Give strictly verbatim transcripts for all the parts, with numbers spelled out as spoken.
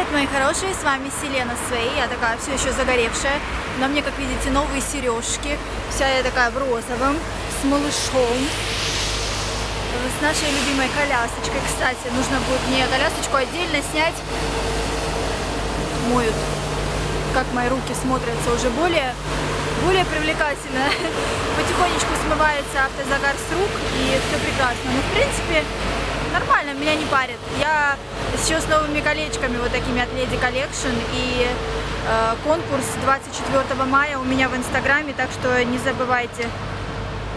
Привет, мои хорошие, с вами Силена Свэй, я такая все еще загоревшая, на мне, как видите, новые сережки, вся я такая в розовом, с малышом, с нашей любимой колясочкой. Кстати, нужно будет мне колясочку отдельно снять, моют, как мои руки смотрятся уже более, более привлекательно, потихонечку смывается автозагар с рук, и все прекрасно. Ну, в принципе, нормально, меня не парит. Я сейчас с новыми колечками, вот такими от Lady Collection, и э, конкурс двадцать четвёртого мая у меня в Инстаграме, так что не забывайте,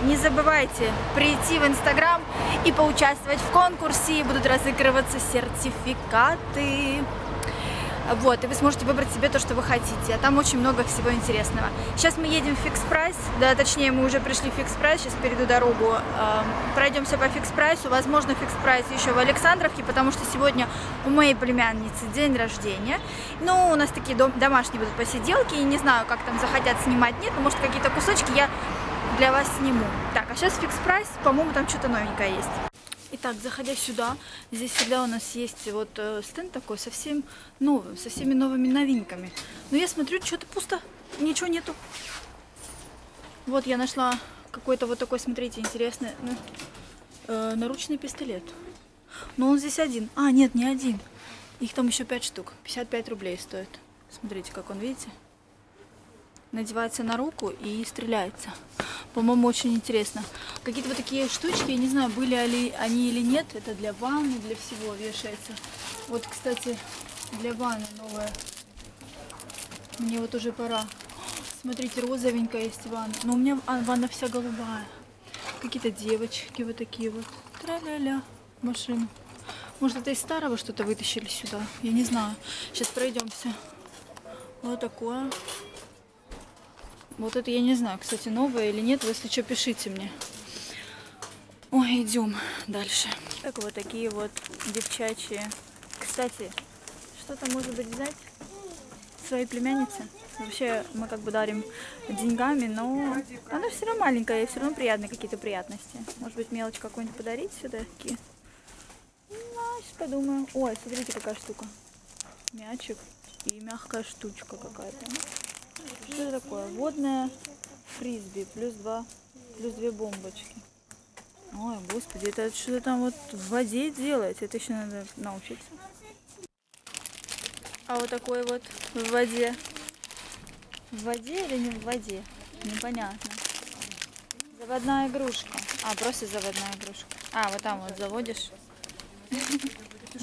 не забывайте прийти в Инстаграм и поучаствовать в конкурсе, будут разыгрываться сертификаты. Вот, и вы сможете выбрать себе то, что вы хотите, а там очень много всего интересного. Сейчас мы едем в Фикс Прайс, да, точнее мы уже пришли в Фикс Прайс, сейчас перейду дорогу, э, пройдемся по Фикс Прайсу, возможно Фикс Прайс еще в Александровке, потому что сегодня у моей племянницы день рождения, ну, у нас такие дом, домашние будут посиделки, и не знаю, как там захотят снимать, нет, но, может, какие-то кусочки я для вас сниму. Так, а сейчас Фикс Прайс, по-моему, там что-то новенькое есть. Итак, заходя сюда, здесь всегда у нас есть вот стенд такой со всем новым, со всеми новыми новинками. Но я смотрю, что-то пусто, ничего нету. Вот я нашла какой-то вот такой, смотрите, интересный э, наручный пистолет. Но он здесь один. А, нет, не один. Их там еще пять штук. пятьдесят пять рублей стоит. Смотрите, как он, видите? Надевается на руку и стреляется. По-моему, очень интересно. Какие-то вот такие штучки, я не знаю, были ли они или нет. Это для ванны, для всего вешается. Вот, кстати, для ванны новая. Мне вот уже пора. Смотрите, розовенькая есть ванна. Но у меня ванна вся голубая. Какие-то девочки вот такие вот. Тра-ля-ля. Машина. Может, это из старого что-то вытащили сюда? Я не знаю. Сейчас пройдемся. Вот такое. Вот это я не знаю, кстати, новое или нет. Вы, если что, пишите мне. Ой, идем дальше. Так, вот такие вот девчачьи. Кстати, что-то, может быть, взять своей племяннице. Вообще, мы как бы дарим деньгами, но она все равно маленькая, и все равно приятные какие-то приятности. Может быть, мелочь какую-нибудь подарить сюда? Такие. Ну, сейчас подумаю. Ой, смотрите, какая штука. Мячик и мягкая штучка какая-то. Что это такое? Водная фрисби, плюс два, плюс две бомбочки. Ой, господи, это что-то там вот в воде делать, это еще надо научиться. А вот такой вот в воде. В воде или не в воде? Непонятно. Заводная игрушка. А, просто заводная игрушка. А, вот там вот заводишь.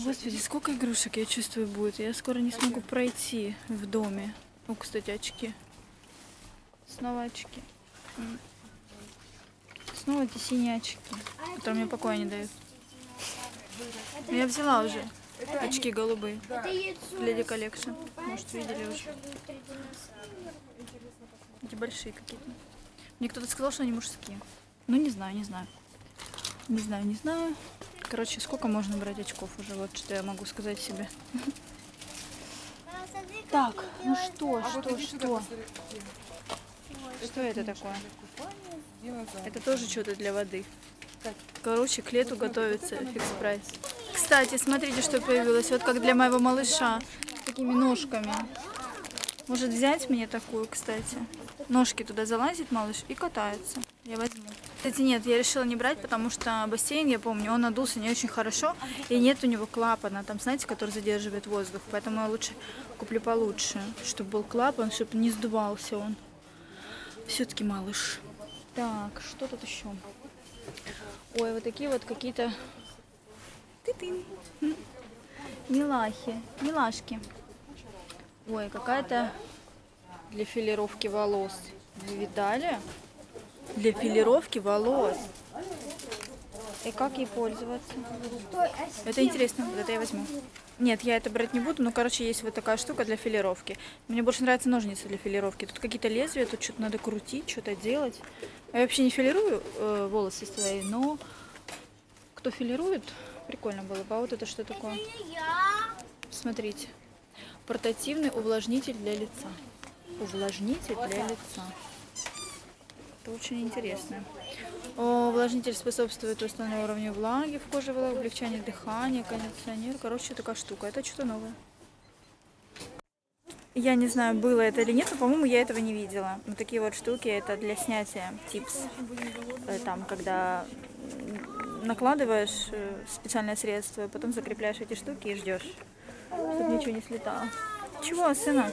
Господи, сколько игрушек, я чувствую, будет. Я скоро не смогу пройти в доме. Ну, кстати, очки. Снова очки. Снова эти синие очки, которые мне покоя не дают. Но я взяла уже очки голубые. Lady Collection. Может, видели уже. Эти большие какие-то. Мне кто-то сказал, что они мужские. Ну, не знаю, не знаю. Не знаю, не знаю. Короче, сколько можно брать очков уже? Вот что я могу сказать себе. Так, ну что, а что, вот что? Что это такое? Это тоже что-то для воды. Короче, к лету готовится Фикс Прайс. Кстати, смотрите, что появилось. Вот как для моего малыша. С такими ножками. Может взять мне такую, кстати. Ножки туда залазит малыш и катается. Я возьму. Кстати, нет, я решила не брать, потому что бассейн, я помню, он надулся не очень хорошо. И нет у него клапана, там, знаете, который задерживает воздух. Поэтому я лучше куплю получше, чтобы был клапан, чтобы не сдувался он. Все-таки малыш. Так, что тут еще? Ой, вот такие вот какие-то... Ты-ты. Милахи, милашки. Ой, какая-то для филировки волос. Вы видали? Для филировки волос. И как ей пользоваться? Это интересно, вот это я возьму. Нет, я это брать не буду, но, короче, есть вот такая штука для филировки. Мне больше нравятся ножницы для филировки. Тут какие-то лезвия, тут что-то надо крутить, что-то делать. Я вообще не филирую э, волосы свои, но кто филирует, прикольно было бы. А вот это что такое? Смотрите. Портативный увлажнитель для лица. Увлажнитель для лица. Это очень интересно. Увлажнитель способствует установлению уровня влаги в коже, облегчению дыхания, кондиционер. Короче, такая штука. Это что-то новое. Я не знаю, было это или нет, но, по-моему, я этого не видела. Вот такие вот штуки, это для снятия типс. Там, когда накладываешь специальное средство, потом закрепляешь эти штуки и ждешь, чтобы ничего не слетало. Чего, сына?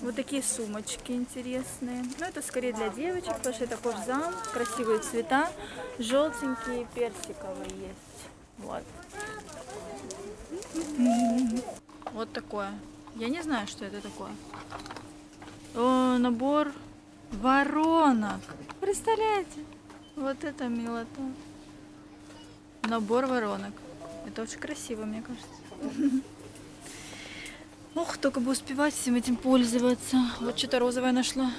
Вот такие сумочки интересные. Но это скорее для девочек, потому что это кожзам. Красивые цвета. Желтенькие, персиковые есть. Вот. Вот такое. Я не знаю, что это такое. О, набор воронок. Представляете? Вот это милота. Набор воронок. Это очень красиво, мне кажется. Ох, только бы успевать всем этим пользоваться. Вот что-то розовое нашла.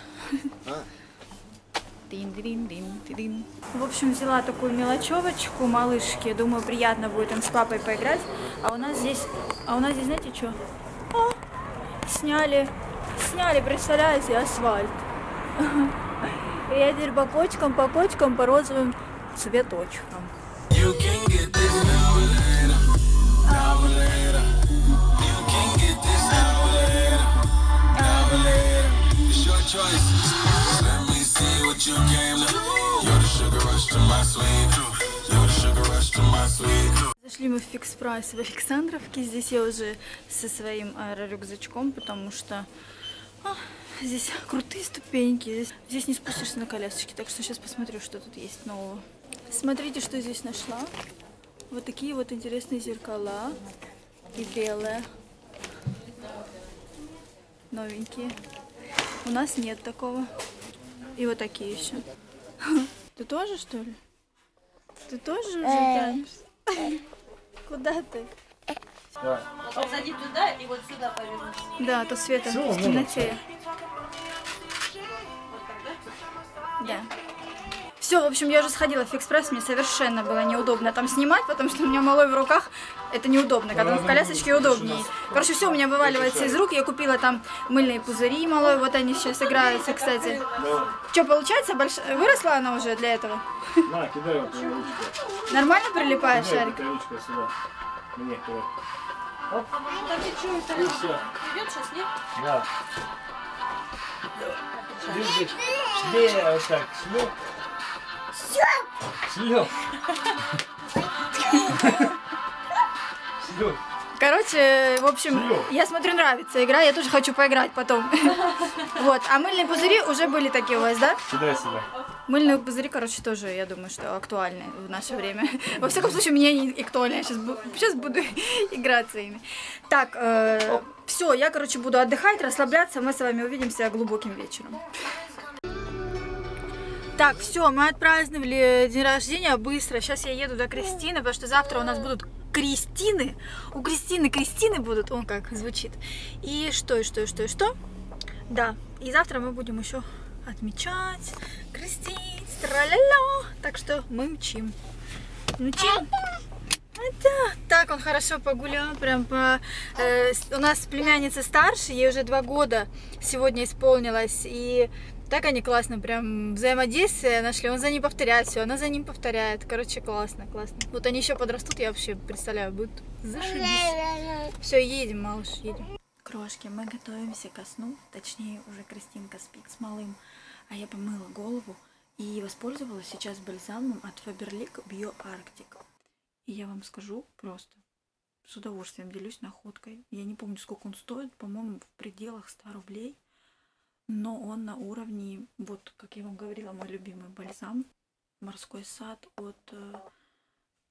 В общем, взяла такую мелочевочку, малышки. Думаю, приятно будет им с папой поиграть. А у нас здесь, а у нас здесь, знаете, что? О, сняли, сняли, представляете, асфальт. И я теперь по кочкам, по кочкам, по розовым цветочкам. Зашли мы в Фикс Прайс в Александровке. Здесь я уже со своим аэрорюкзачком, потому что а, здесь крутые ступеньки. Здесь, здесь не спустишься на колясочке, так что сейчас посмотрю, что тут есть нового. Смотрите, что здесь нашла. Вот такие вот интересные зеркала. И белые. Новенькие. У нас нет такого. И вот такие еще. Ты тоже, что ли? Ты тоже уже танешь? Куда ты? Да. Посади туда и вот сюда повернусь. Да, то Света в темноте. Да. Все, в общем, я уже сходила в Фикс Прайс, мне совершенно было неудобно там снимать, потому что у меня малой в руках, это неудобно, когда он в колясочке удобнее. Короче, все у меня вываливается из рук, я купила там мыльные пузыри малой, вот они сейчас играются, кстати. Да. Что, получается, больш... выросла она уже для этого? На, кидай его, привычка. Нормально прилипает шарик? Привычка сюда. Мне, кидай. Оп. И все. Идет сейчас, нет? Да. Держи. Держи, вот так, шлеп. Слёп! Слёп! Короче, в общем, Слёп. Я смотрю, нравится игра, я тоже хочу поиграть потом. Вот, а мыльные пузыри уже были такие у вас, да? Сюда, сюда. Мыльные пузыри, короче, тоже, я думаю, что актуальны в наше время. Во всяком случае, мне и актуальны, я сейчас, бу сейчас буду играться ими. Так, э все, я, короче, буду отдыхать, расслабляться, мы с вами увидимся глубоким вечером. Так, все, мы отпраздновали день рождения быстро. Сейчас я еду до Кристины, потому что завтра у нас будут Кристины. У Кристины Кристины будут, он как звучит. И что, и что, и что, и что. Да, и завтра мы будем еще отмечать, крестить, тра-ля-ля. Так что мы мчим. Мчим. Да. Так, он хорошо погулял, прям по... Э, у нас племянница старше, ей уже два года сегодня исполнилось, и... Так они классно, прям взаимодействие нашли. Он за ней повторяет все, она за ним повторяет. Короче, классно, классно. Вот они еще подрастут, я вообще представляю, будет зашибись. Все, едем, малыш, едем. Крошки, мы готовимся ко сну. Точнее, уже Кристинка спит с малым. А я помыла голову и воспользовалась сейчас бальзамом от Faberlic Bio Arctic. И я вам скажу просто, с удовольствием делюсь находкой. Я не помню, сколько он стоит, по-моему, в пределах ста рублей. Но он на уровне, вот, как я вам говорила, мой любимый бальзам. Морской сад от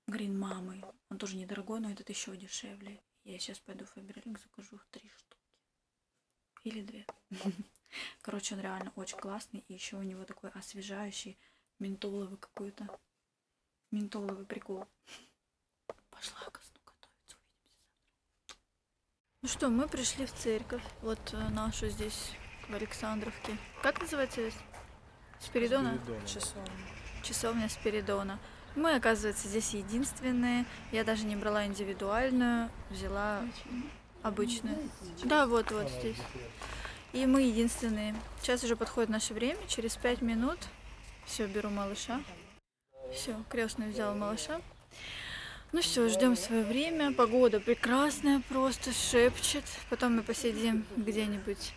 Грин Мамы. Он тоже недорогой, но этот еще дешевле. Я сейчас пойду в Фаберлик, закажу три штуки. Или две. Короче, он реально очень классный. И еще у него такой освежающий ментоловый какой-то. Ментоловый прикол. Пошла ко сну. Ну что, мы пришли в церковь. Вот нашу здесь... в Александровке. Как называется? Спиридона? Спиридона. Часовня. Часовня Спиридона. Мы, оказывается, здесь единственные. Я даже не брала индивидуальную, взяла обычную. Да, вот, вот здесь. И мы единственные. Сейчас уже подходит наше время, через пять минут. Все, беру малыша. Все, крестный взял малыша. Ну все, ждем свое время. Погода прекрасная, просто шепчет. Потом мы посидим где-нибудь,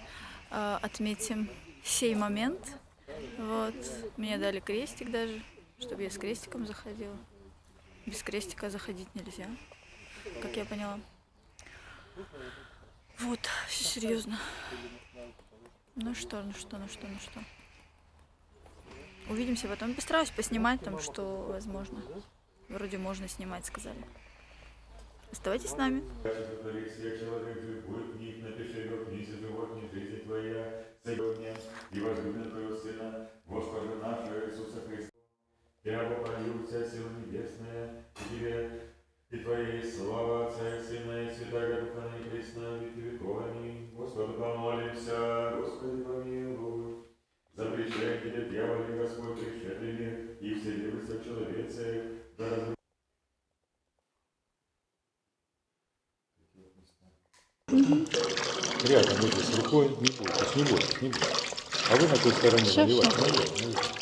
э, отметим сей момент. Вот. Мне дали крестик даже, чтобы я с крестиком заходила. Без крестика заходить нельзя, как я поняла. Вот, все серьезно. Ну что, ну что, ну что, ну что. Увидимся потом. Постараюсь поснимать там, что возможно. Вроде можно снимать, сказали. Оставайтесь с нами. Я вопою вся сила небесная и тебе, и твоей слава Отца и Сына и Святаго Духа Небесного, и вековами. Господу помолимся, Господи помилуй. Запрещай тебе, дьяволе, Господь, пришедший, и вселился в человеце. Рядом будет с рукой, не бойтесь, не бойтесь, не бойтесь. А вы на той стороне наливать, наливать, наливать.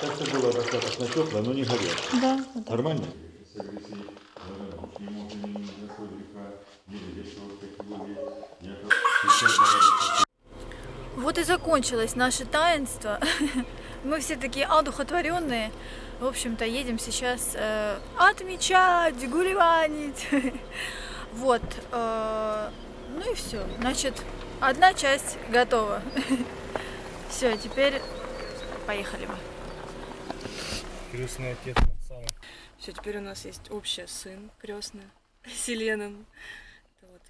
Так все было достаточно тепло, но не горело. Да. Нормально? Вот и закончилось наше таинство. Мы все такие одухотворенные. В общем-то, едем сейчас э, отмечать, гулеванить. Вот. Э, ну и все. Значит, одна часть готова. Все, теперь поехали мы. Крестный отец. Все, теперь у нас есть общий сын крестный, Силеном. Вот.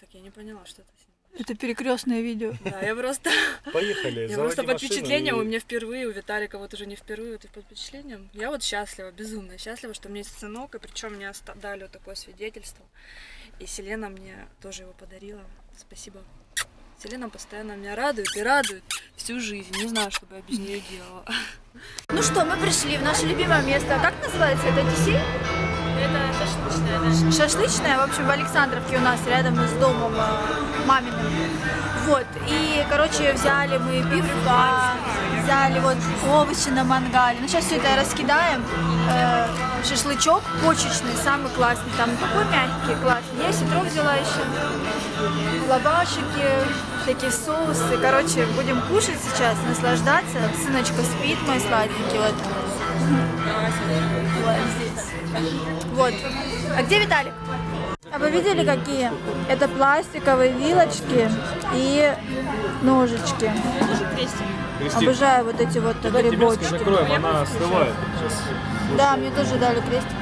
Так я не поняла, что это. Это перекрестное видео. Да, я просто. Поехали. Я просто под впечатлением, и... у меня впервые, у Виталика вот уже не впервые, вот и под впечатлением. Я вот счастлива, безумно счастлива, что у меня есть сынок, и причем мне дали вот такое свидетельство. И Силена мне тоже его подарила. Спасибо. Селена постоянно меня радует и радует всю жизнь. Не знаю, что бы я без нее делала. Ну что, мы пришли в наше любимое место. Как называется это? Одиссей? Это шашлычная. Да? Шашлычная, в общем, в Александровке у нас, рядом с домом маминым. Вот, и, короче, взяли мы пивка, взяли вот овощи на мангале. Ну, сейчас все это раскидаем. Шашлычок почечный, самый классный. Там такой мягкий, классный. Я ситро взяла еще. Лавашики, всякие соусы. Короче, будем кушать сейчас, наслаждаться. Сыночка спит, мой сладенький. Вот. Вот здесь. Вот. А где Виталик? А вы видели, какие? Это пластиковые вилочки и ножички. Обожаю вот эти вот грибочки. Закроем, она остывает. Да, мне тоже дали крестик.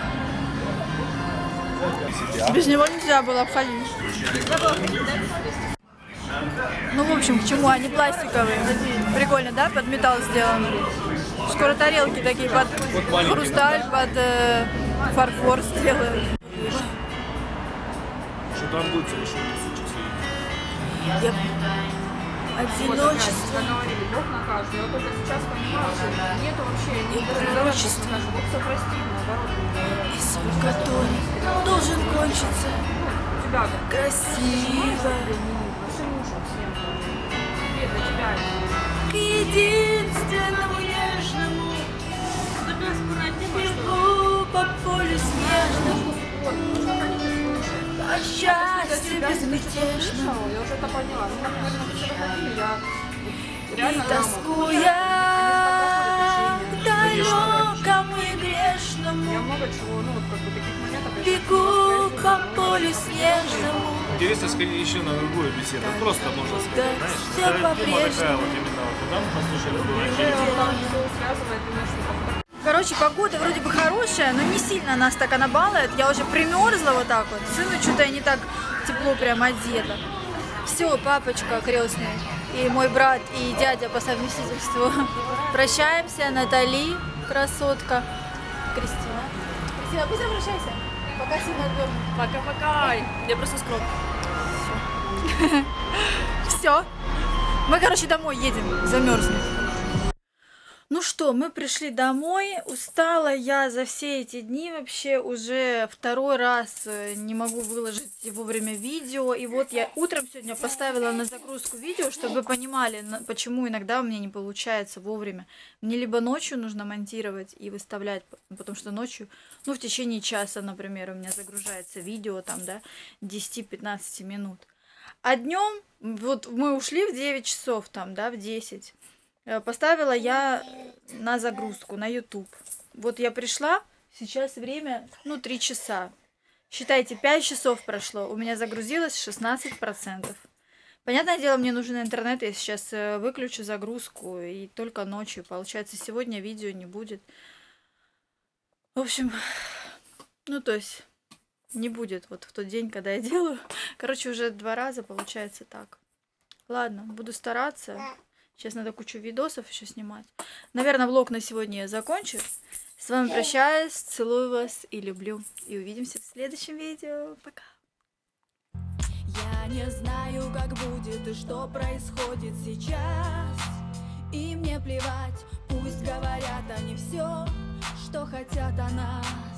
Без него нельзя было обходить. Ну, в общем, к чему? Они пластиковые. Прикольно, да? Под металл сделаны. Скоро тарелки такие под хрусталь, под э, фарфор сделают. Что там будет совершенно? Я... Одиночество. Одиночество. И свой, который должен кончиться красиво. К единственному нежному бегу по полю снежному. Счастье безмятежно. Я уже это поняла. И тоскуя к далекому и грешному бегу по полю снежному. Интересно сходить еще на другую беседу. Просто можно сказать, знаешь, все по-прежнему. Короче, погода вроде бы хорошая, но не сильно нас так она балует. Я уже примерзла вот так вот. Сыну что-то не так тепло прям одета. Все, папочка крестный и мой брат, и дядя по совместительству. Прощаемся, Натали, красотка. Кристина. Кристина, пусть обращайся. Пока, Сильна, отверну. Пока-пока. Я просто скромна. Все. Мы, короче, домой едем, замерзли. Ну что, мы пришли домой, устала я за все эти дни вообще, уже второй раз не могу выложить вовремя видео, и вот я утром сегодня поставила на загрузку видео, чтобы вы понимали, почему иногда у меня не получается вовремя. Мне либо ночью нужно монтировать и выставлять, потому что ночью, ну в течение часа, например, у меня загружается видео там, да, десять-пятнадцать минут. А днем, вот мы ушли в девять часов там, да, в десять. Поставила я на загрузку, на YouTube. Вот я пришла, сейчас время, ну, три часа. Считайте, пять часов прошло, у меня загрузилось шестнадцать процентов. Понятное дело, мне нужен интернет, я сейчас выключу загрузку, и только ночью, получается, сегодня видео не будет. В общем, ну, то есть, не будет вот в тот день, когда я делаю. Короче, уже два раза получается так. Ладно, буду стараться. Сейчас надо кучу видосов еще снимать. Наверное, влог на сегодня я закончу. С вами прощаюсь, целую вас и люблю. И увидимся в следующем видео. Пока. Я не знаю, как будет и что происходит сейчас. И мне плевать, пусть говорят они все, что хотят о нас.